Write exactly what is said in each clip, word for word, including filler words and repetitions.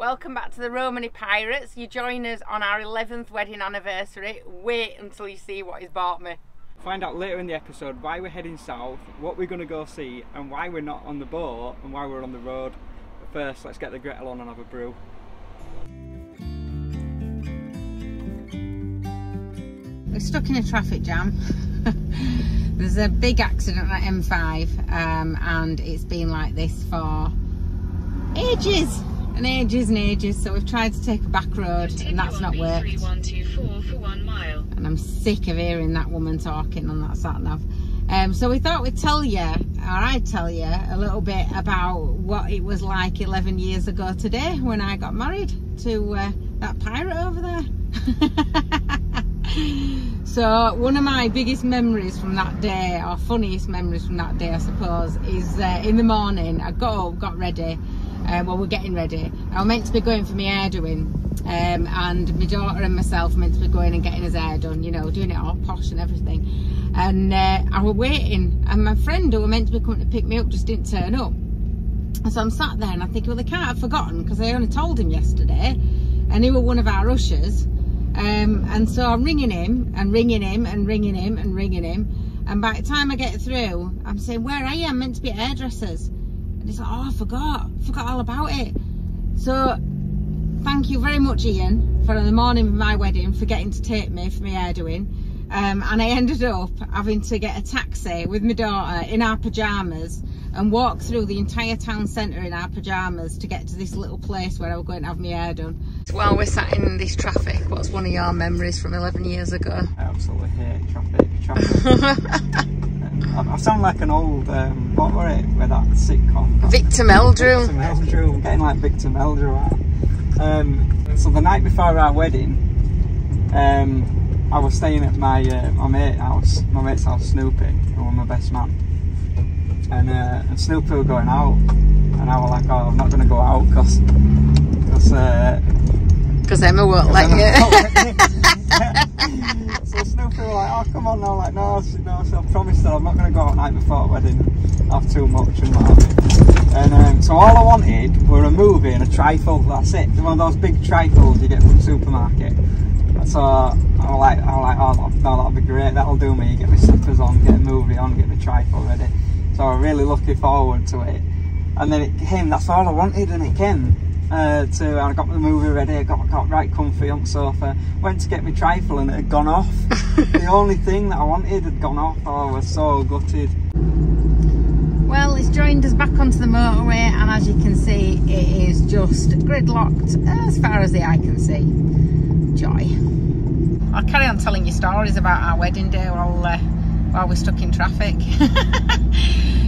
Welcome back to the Romany Pirates. You join us on our eleventh wedding anniversary. Wait until you see what he's bought me. Find out later in the episode why we're heading south, what we're going to go see, and why we're not on the boat and why we're on the road. But first, let's get the Gretel on and have a brew. We're stuck in a traffic jam. There's a big accident at M five um, and it's been like this for ages and ages and ages, so we've tried to take a back road and that's not worked. And I'm sick of hearing that woman talking on that sat nav. Um, so we thought we'd tell you, or I'd tell you, a little bit about what it was like eleven years ago today when I got married to uh, that pirate over there. So one of my biggest memories from that day, or funniest memories from that day I suppose, is uh, in the morning I got up, got ready, uh, well we're getting ready, I was meant to be going for my hair doing, um, and my daughter and myself were meant to be going and getting his hair done, you know, doing it all posh and everything, and uh, I was waiting and my friend who were meant to be coming to pick me up just didn't turn up, and so I'm sat there and I think, well, they can't have forgotten because I only told him yesterday and he was one of our ushers. Um, and so I'm ringing him and ringing him and ringing him and ringing him, and by the time I get through I'm saying, where are you? I'm meant to be at hairdressers. And he's like, oh, I forgot, forgot all about it. So thank you very much, Ian, for the morning of my wedding forgetting to take me for my hair doing, um, and I ended up having to get a taxi with my daughter in our pyjamas and walk through the entire town centre in our pyjamas to get to this little place where I was going to have my hair done. While we're sat in this traffic, what's one of your memories from eleven years ago? I absolutely hate traffic. traffic. I sound like an old, um, what were it, where that sitcom? Victor Meldrew. Victor Meldrew, I'm getting like Victor Meldrew. Um, so the night before our wedding, um, I was staying at my uh, my mate's house, my mate's house, Snoopy, who was my best man. And, uh, and Snoopy were going out, and I was like, oh, I'm not going to go out because because uh, Emma won't let you. So Snoopy were like, oh, come on now, like, no, no, so I promised her I'm not going to go out night before wedding, have too much and that. And um, so all I wanted were a movie and a trifle, that's it, one of those big trifles you get from the supermarket. So I was like, I was like, oh, no, that'll be great, that'll do me, get my slippers on, get a movie on, get my trifle ready. So I was really looking forward to it, and then it came. That's all I wanted, and it came. Uh, to I got the movie ready. I got got right comfy on the sofa. Went to get my trifle, and it had gone off. The only thing that I wanted had gone off. Oh, I was so gutted. Well, it's joined us back onto the motorway, and as you can see, it is just gridlocked as far as the eye can see. Joy. I'll carry on telling you stories about our wedding day while uh, while we're stuck in traffic.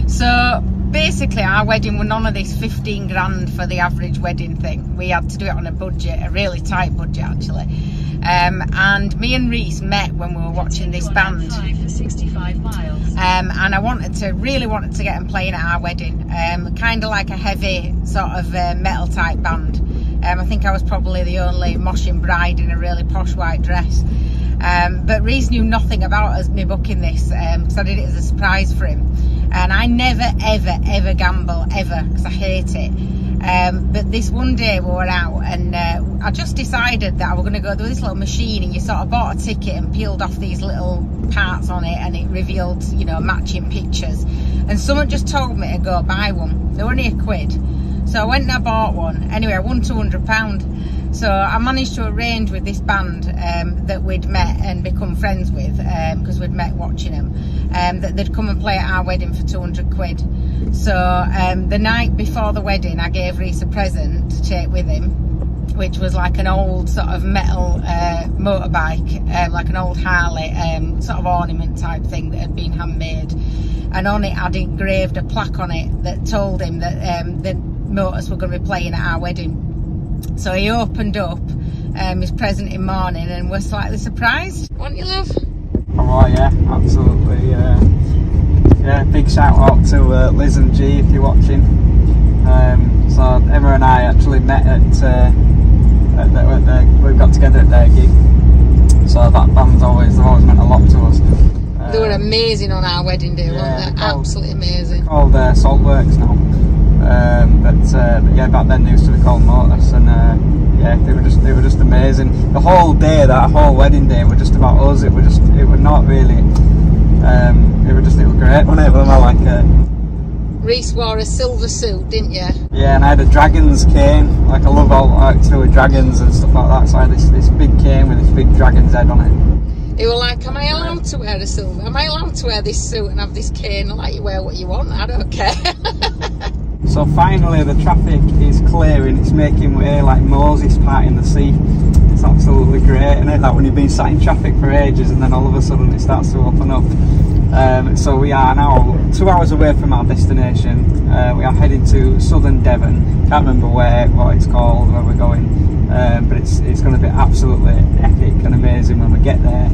So basically our wedding was none of this fifteen grand for the average wedding thing. We had to do it on a budget, a really tight budget actually. Um, and me and Reese met when we were watching this band. Um, and I wanted to, really wanted to get them playing at our wedding. Um, kind of like a heavy sort of uh, metal type band. Um, I think I was probably the only moshing bride in a really posh white dress. Um, but Reese knew nothing about us, me booking this, because um, I did it as a surprise for him. And I never, ever, ever gamble, ever, because I hate it. Um, but this one day we were out, and uh, I just decided that I was going to go through this little machine, and you sort of bought a ticket and peeled off these little parts on it, and it revealed, you know, matching pictures. And someone just told me to go buy one. They were only a quid. So I went and I bought one. Anyway, I won two hundred pounds. So I managed to arrange with this band um, that we'd met and become friends with, because um, we'd met watching them, um, that they'd come and play at our wedding for two hundred quid. So um, the night before the wedding, I gave Reese a present to take with him, which was like an old sort of metal uh, motorbike, uh, like an old Harley, um, sort of ornament type thing that had been handmade. And on it, I'd engraved a plaque on it that told him that um, the Mortis were going to be playing at our wedding. So he opened up um, his present in morning and we're slightly surprised. Weren't you, love? Oh yeah, absolutely. Uh, yeah, big shout out to uh, Liz and G if you're watching. Um, so Emma and I actually met at, uh, at, the, at the, we got together at their gig. So that band's always, they've always meant a lot to us. Uh, they were amazing on our wedding day, yeah, weren't they? Called, absolutely amazing. They're called uh, Saltworks now. Um, but, uh, but yeah, back then they used to be called Mortis, and uh, the whole day, that whole wedding day, were just about us. It were just, it were not really, um, it were just, it were great, wasn't it? Wasn't I like it? Reese wore a silver suit, didn't you? Yeah, and I had a dragon's cane. Like, I love all, like, to do with dragons and stuff like that, so I had this, this big cane with this big dragon's head on it. They were like, am I allowed to wear a silver? Am I allowed to wear this suit and have this cane? Like, you wear what you want, I don't care. So finally the traffic is clearing, it's making way like Moses parting the sea. It's absolutely great, isn't it? Like when you've been sat in traffic for ages and then all of a sudden it starts to open up. Um, so we are now two hours away from our destination. Uh, we are heading to southern Devon. Can't remember where, what it's called, where we're going. Um, but it's, it's going to be absolutely epic and amazing when we get there.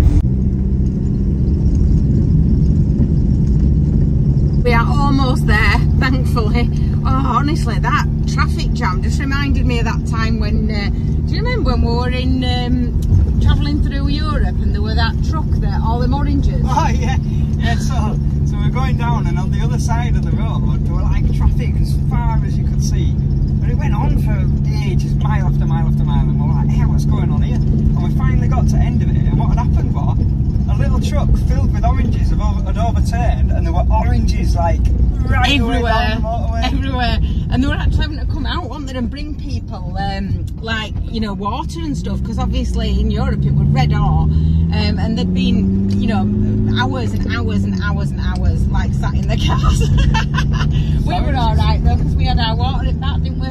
We are almost there, thankfully. Oh, honestly, that traffic jam just reminded me of that time when, uh, do you remember when we were in, um, travelling through Europe and there were that truck there, all them oranges? Oh, yeah. Yeah, so, so we were going down and on the other side of the road, there were like traffic as far as you could see. But it went on for ages, mile after mile after mile, and we were like, hey, what's going on here? And we finally got to the end of it, and what had happened was, a little truck filled with oranges had, over, had overturned, and there were oranges, like, right everywhere, down the motorway. Everywhere, and they were actually having to come out, weren't they, and bring people, um, like, you know, water and stuff, because obviously in Europe it was red hot, um, and they'd been, you know, hours and hours and hours and hours, like, sat in the cars. We were alright, though, because we had our water in that, didn't we?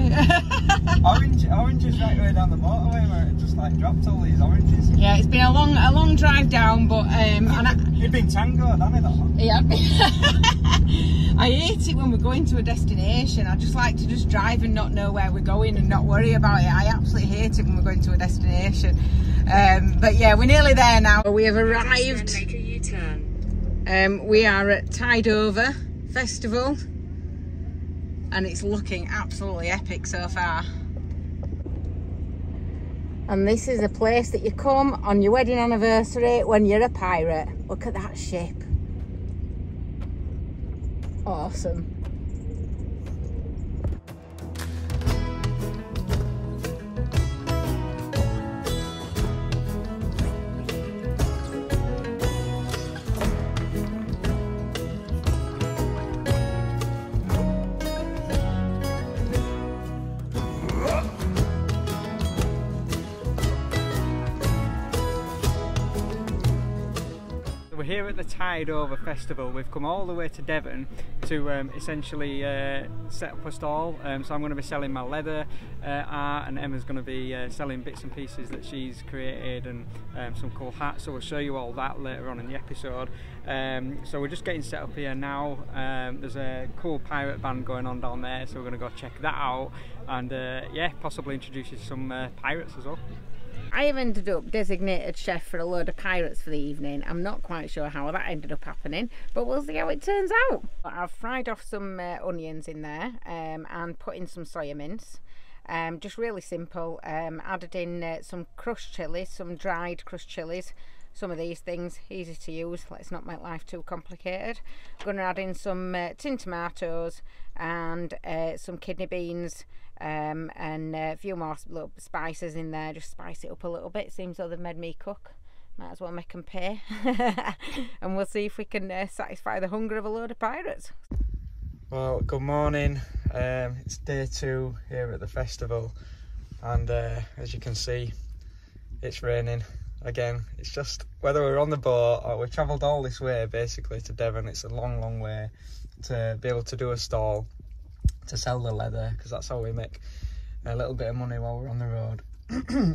Orange, oranges right away down the motorway where it just like dropped all these oranges. Yeah, it's been a long, a long drive down, but um, and you've been tangoed, haven't you, that one? Yeah. I hate it when we're going to a destination. I just like to just drive and not know where we're going and not worry about it. I absolutely hate it when we're going to a destination. Um, but yeah, we're nearly there now. We have arrived. Make a U-turn. Um, we are at Tidova Festival. And it's looking absolutely epic so far. And this is a place that you come on your wedding anniversary when you're a pirate. Look at that ship. Awesome. Here at the Tidova Festival, we've come all the way to Devon to um, essentially uh, set up a stall. Um, so I'm going to be selling my leather uh, art, and Emma's going to be uh, selling bits and pieces that she's created, and um, some cool hats. So we'll show you all that later on in the episode. Um, so we're just getting set up here now. Um, there's a cool pirate band going on down there, so we're going to go check that out, and uh, yeah, possibly introduce you to some uh, pirates as well. I have ended up designated chef for a load of pirates for the evening. I'm not quite sure how that ended up happening, but we'll see how it turns out. I've fried off some uh, onions in there um, and put in some soya mince. Um, just really simple. Um, added in uh, some crushed chillies, some dried crushed chillies. Some of these things, easy to use. Let's not make life too complicated. I'm going to add in some uh, tin tomatoes and uh, some kidney beans. Um, and a few more little spices in there, just spice it up a little bit. Seems though they've made me cook, might as well make them pay. And we'll see if we can uh, satisfy the hunger of a load of pirates. Well, good morning. Um, it's day two here at the festival, and uh, as you can see, it's raining again. It's just whether we're on the boat or we've travelled all this way basically to Devon. It's a long, long way to be able to do a stall, to sell the leather, because that's how we make a little bit of money while we're on the road.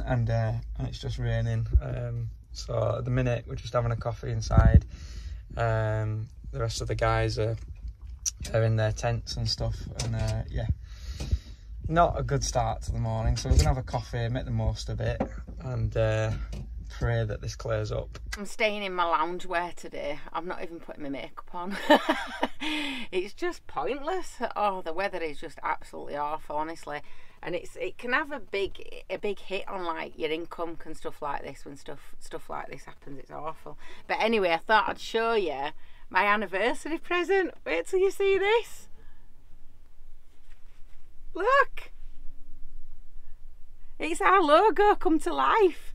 and, uh, and it's just raining, um, so at the minute we're just having a coffee inside. Um, the rest of the guys are, are in their tents and stuff, and uh, yeah, not a good start to the morning, so we're gonna have a coffee, make the most of it, and uh, pray that this clears up. I'm staying in my loungewear today. I'm not even putting my makeup on. It's just pointless. Oh, the weather is just absolutely awful, honestly, and it's it can have a big a big hit on like your income and stuff like this when stuff stuff like this happens. It's awful. But anyway, I thought I'd show you my anniversary present. Wait till you see this. Look, it's our logo come to life.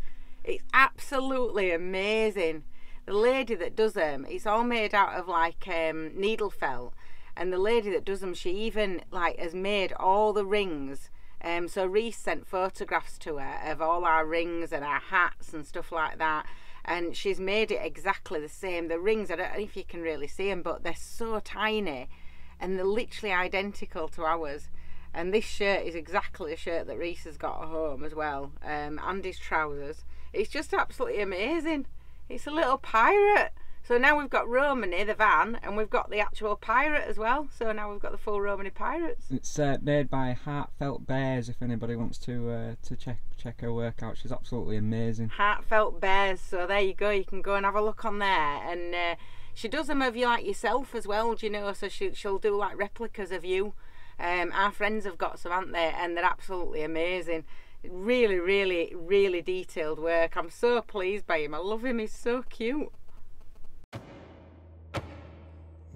It's absolutely amazing. The lady that does them, it's all made out of like um, needle felt, and the lady that does them, she even like has made all the rings. Um, so Reese sent photographs to her of all our rings and our hats and stuff like that, and she's made it exactly the same. The rings, I don't know if you can really see them, but they're so tiny and they're literally identical to ours. And this shirt is exactly the shirt that Reese has got at home as well, um, and his trousers. It's just absolutely amazing. It's a little pirate. So now we've got Romany, the van, and we've got the actual pirate as well. So now we've got the full Romany Pirates. It's uh, made by Heartfelt Bears, if anybody wants to uh, to check check her work out. She's absolutely amazing. Heartfelt Bears, so there you go. You can go and have a look on there. And uh, she does them of you like yourself as well, do you know? So she, she'll do like replicas of you. Um, our friends have got some, haven't they? And they're absolutely amazing. Really, really, really detailed work. I'm so pleased by him. I love him. He's so cute. I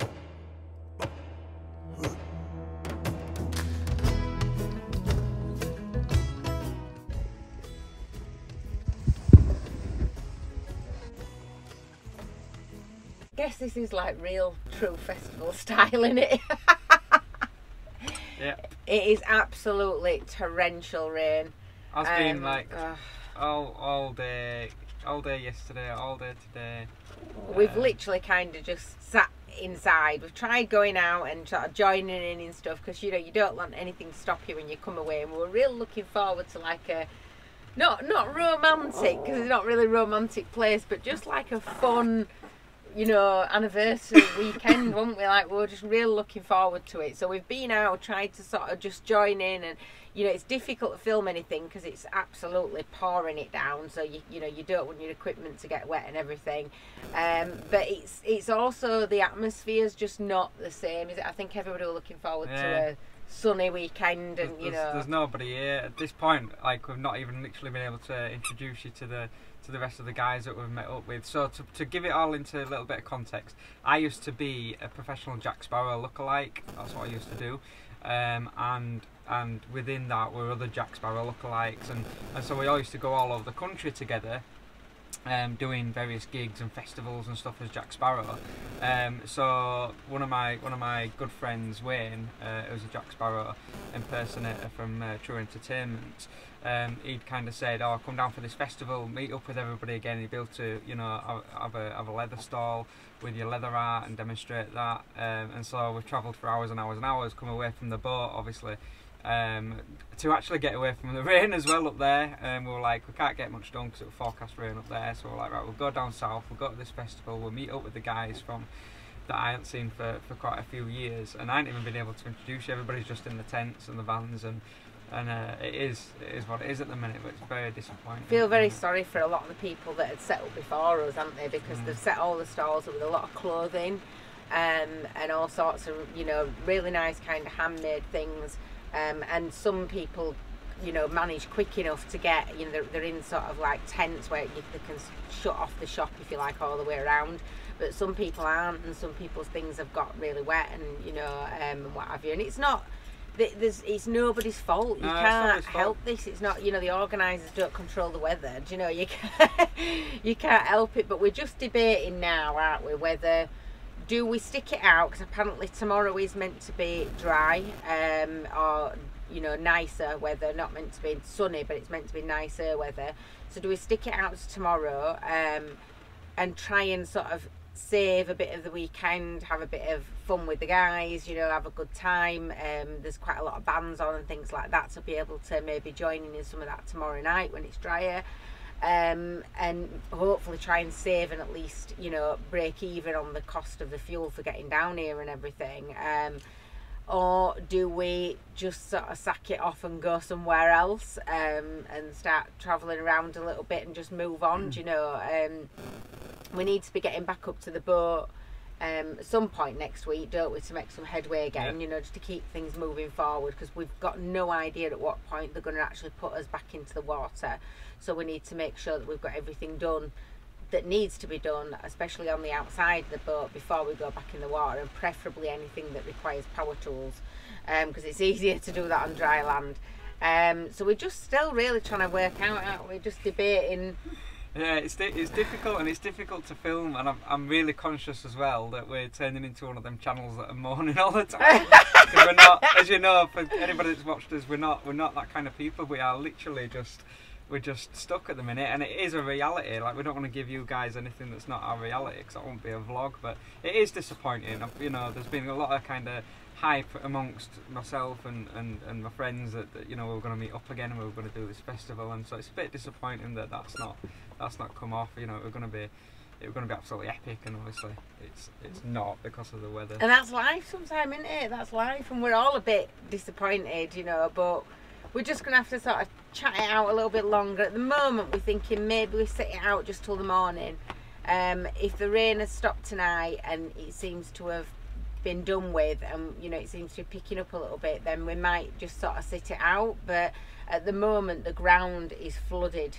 guess this is like real true festival style, isn't it? Yeah. It is absolutely torrential rain. I've um, been like uh, all all day, all day yesterday, all day today. We've uh, literally kind of just sat inside. We've tried going out and sort of joining in and stuff, because you know you don't want anything to stop you when you come away. And we were real looking forward to like a not not romantic, because it's not really a romantic place, but just like a fun, you know, anniversary weekend, weren't we? Like, we were just real looking forward to it. So we've been out, tried to sort of just join in, and you know, it's difficult to film anything because it's absolutely pouring it down. So you, you know, you don't want your equipment to get wet and everything. Um, but it's it's also the atmosphere's just not the same, is it? I think everybody was looking forward yeah. to a sunny weekend, and there's, you know, there's nobody here at this point. Like, we've not even literally been able to introduce you to the to the rest of the guys that we've met up with. So to, to give it all into a little bit of context, I used to be a professional Jack Sparrow lookalike. That's what I used to do, um, and and within that were other Jack Sparrow lookalikes, and and so we all used to go all over the country together, um, doing various gigs and festivals and stuff as Jack Sparrow. Um, so one of my one of my good friends, Wayne, uh, who's a Jack Sparrow impersonator from uh, True Entertainment, um, he'd kind of said, "Oh, come down for this festival, meet up with everybody again. You'll be able to, you know, have a have a leather stall with your leather art and demonstrate that." Um, and so we've travelled for hours and hours and hours, come away from the boat, obviously. Um, to actually get away from the rain as well up there, and um, we were like, we can't get much done because it will forecast rain up there. So we're like, right, we'll go down south, we'll go to this festival, we'll meet up with the guys from that I hadn't seen for, for quite a few years, and I hadn't even been able to introduce you. Everybody's just in the tents and the vans, and and uh, it is it is what it is at the minute, but it's very disappointing. I feel very sorry for a lot of the people that had set up before us, haven't they? Because mm. they've set all the stalls up with a lot of clothing, um, and all sorts of, you know, really nice kind of handmade things. Um, and some people, you know, manage quick enough to get, you know, they're, they're in sort of like tents where you, they can shut off the shop, if you like, all the way around. But some people aren't, and some people's things have got really wet, and you know, um, and what have you. And it's not, there's, it's nobody's fault. You no, can't help fault. this. It's not, you know, the organisers don't control the weather. Do you know, you can't, you can't help it. But we're just debating now, aren't we, whether. Do we stick it out, because apparently tomorrow is meant to be dry, um, or, you know, nicer weather, not meant to be sunny, but it's meant to be nicer weather. So do we stick it out to tomorrow, um, and try and sort of save a bit of the weekend, have a bit of fun with the guys, you know, have a good time. Um, there's quite a lot of bands on and things like that, so be able to maybe join in some of that tomorrow night when it's drier. Um, and hopefully try and save and at least, you know, break even on the cost of the fuel for getting down here and everything. Um, or do we just sort of sack it off and go somewhere else, um, and start travelling around a little bit and just move on, do you know? Um, we need to be getting back up to the boat um, at some point next week, don't we, to make some headway again, yeah. you know, just to keep things moving forward, because we've got no idea at what point they're going to actually put us back into the water. So we need to make sure that we've got everything done that needs to be done, especially on the outside of the boat, before we go back in the water, and preferably anything that requires power tools, because um, it's easier to do that on dry land. Um, so we're just still really trying to work out, aren't we? Just debating Yeah, it's di it's difficult, and it's difficult to film, and I'm I'm really conscious as well that we're turning into one of them channels that are moaning all the time. We're not, as you know, for anybody that's watched us, we're not we're not that kind of people. We are literally just we're just stuck at the minute, and it is a reality. Like, we don't want to give you guys anything that's not our reality, because that won't be a vlog. But it is disappointing. I've, you know, there's been a lot of kind of hype amongst myself and, and, and my friends that, that you know we were going to meet up again and we were going to do this festival, and so it's a bit disappointing that that's not that's not come off. You know, we're going to be it was going to be absolutely epic, and obviously it's it's not because of the weather. And that's life, sometimes, isn't it? That's life, and we're all a bit disappointed, you know. But we're just going to have to sort of chat it out a little bit longer. At the moment, we're thinking maybe we sit it out just till the morning. Um, if the rain has stopped tonight and it seems to have been done with, and you know it seems to be picking up a little bit, then we might just sort of sit it out. But at the moment the ground is flooded.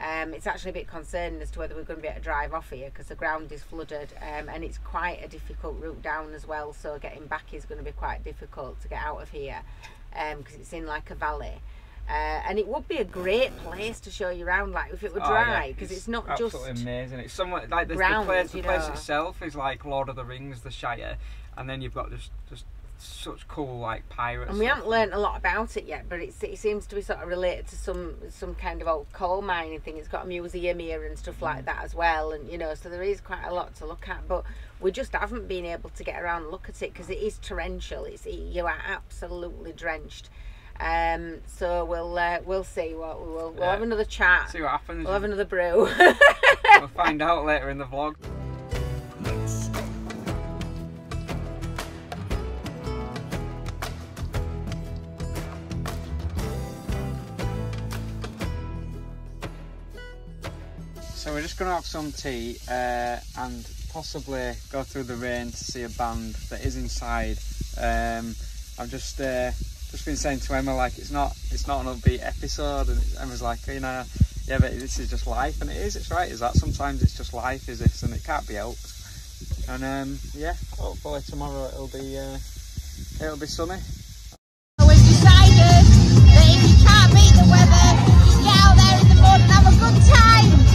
Um, it's actually a bit concerning as to whether we're going to be able to drive off here, because the ground is flooded, um, and it's quite a difficult route down as well, so getting back is going to be quite difficult to get out of here, um, because it's in like a valley. Uh, and it would be a great place to show you around, like if it were dry, because oh, yeah. it's, it's not absolutely just amazing. It's somewhat like ground, the place, the place itself is like Lord of the Rings, the Shire, and then you've got just just such cool like pirates. And we haven't learnt a lot about it yet, but it's, it seems to be sort of related to some some kind of old coal mining thing. It's got a museum here and stuff like that as well, and you know, so there is quite a lot to look at. But we just haven't been able to get around and look at it because it is torrential. It's it, you are absolutely drenched. Um, so we'll uh, we'll see what we will. We'll yeah. have another chat. See what happens. We'll have another brew. We'll find out later in the vlog. So we're just going to have some tea uh, and possibly go through the rain to see a band that is inside. Um, I'm just. Uh, Just been saying to Emma, like, it's not it's not an upbeat episode, and Emma's like, you know, yeah, but this is just life, and it is. It's right. Is that sometimes it's just life? Is this, and it can't be helped. And um, yeah, hopefully tomorrow it'll be uh, it'll be sunny. So we've decided that if you can't beat the weather, just get out there in the mud and have a good time.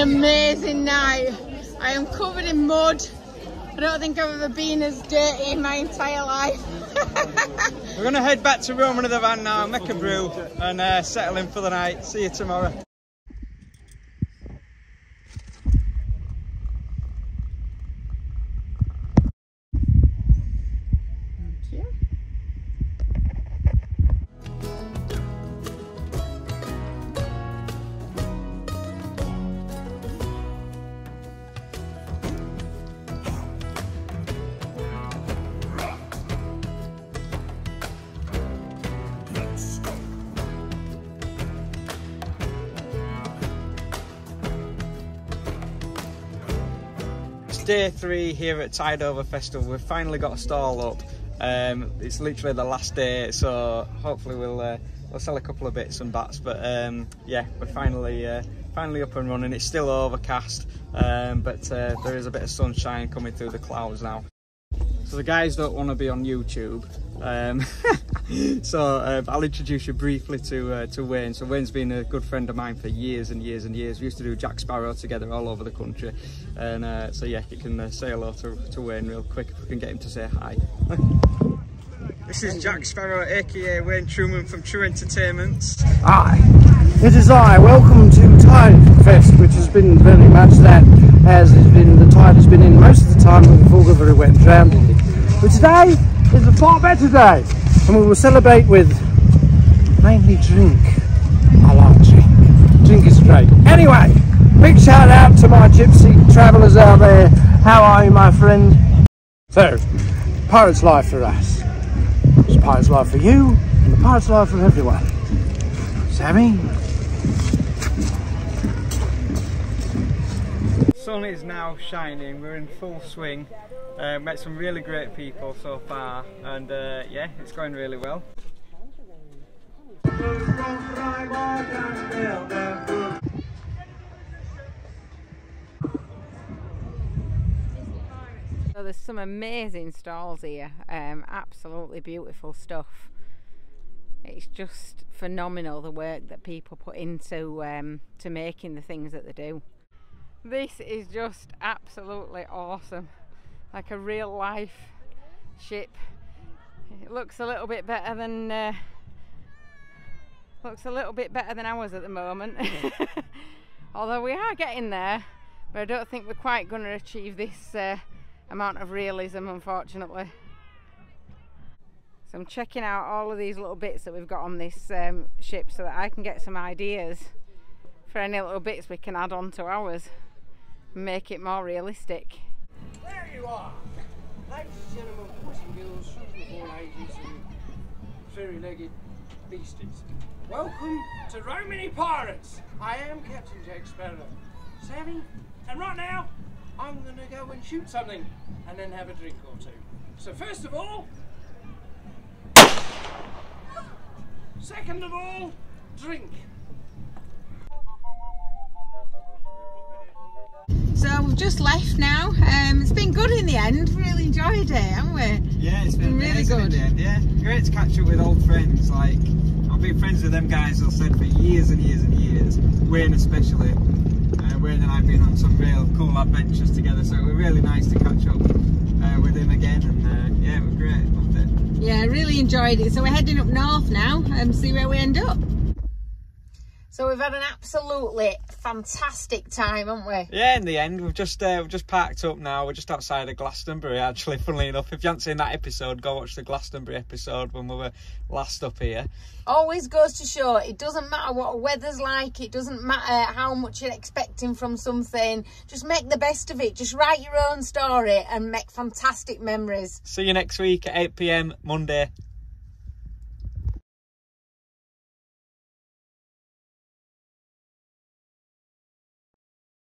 Amazing night. I am covered in mud. I don't think I've ever been as dirty in my entire life. We're going to head back to Romany the van now, make a brew and uh, settle in for the night. See you tomorrow. Day three here at Tidova Festival. We've finally got a stall up. Um, it's literally the last day, so hopefully we'll uh, we'll sell a couple of bits and bats. But um, yeah, we're finally uh, finally up and running. It's still overcast, um, but uh, there is a bit of sunshine coming through the clouds now. So the guys don't want to be on YouTube, um, so uh, I'll introduce you briefly to uh, to Wayne. So Wayne's been a good friend of mine for years and years and years. We used to do Jack Sparrow together all over the country, and uh, so yeah, you can uh, say hello to, to Wayne real quick if we can get him to say hi. This is Jack Sparrow, aka Wayne Truman from True Entertainment. Hi, it is I. Welcome to Tidefest, which has been very much that, as has been the tide has been in most of the time, and we've all got very wet and drowned in it. But today is a far better day, and we will celebrate with mainly drink. I like drink. Drink is great. Anyway, big shout out to my gypsy travellers out there. How are you, my friend? So, pirate's life for us. It's pirate's life for you, and the pirate's life for everyone. Sammy? The sun is now shining, we're in full swing, uh, met some really great people so far, and uh, yeah, it's going really well. So there's some amazing stalls here, um, absolutely beautiful stuff. It's just phenomenal the work that people put into um, to making the things that they do. This is just absolutely awesome, like a real life ship. It looks a little bit better than uh, looks a little bit better than ours at the moment. Although we are getting there, but I don't think we're quite going to achieve this uh, amount of realism, unfortunately. So I'm checking out all of these little bits that we've got on this um, ship so that I can get some ideas for any little bits we can add on to ours. Make it more realistic. There you are! Ladies and gentlemen, boys and girls, children of all ages and furry-legged beasties. Welcome to Romany Pirates! I am Captain Jack Sparrow. Sammy, and right now, I'm going to go and shoot something and then have a drink or two. So first of all... Second of all, drink. So we've just left now. Um, it's been good in the end. Really enjoyed it, haven't we? Yeah, it's been, been really good. End, yeah, great to catch up with old friends. Like, I've been friends with them guys, I've said, for years and years and years. Wayne especially. Uh, Wayne and I've been on some real cool adventures together. So it was really nice to catch up uh, with him again. And uh, yeah, it was great. Loved it. Yeah, really enjoyed it. So we're heading up north now and see where we end up. So we've had an absolutely fantastic time, haven't we? Yeah, in the end, we've just uh, we've just parked up now. We're just outside of Glastonbury, actually, funnily enough. If you haven't seen that episode, go watch the Glastonbury episode when we were last up here. Always goes to show, it doesn't matter what the weather's like, it doesn't matter how much you're expecting from something. Just make the best of it. Just write your own story and make fantastic memories. See you next week at eight p m Monday.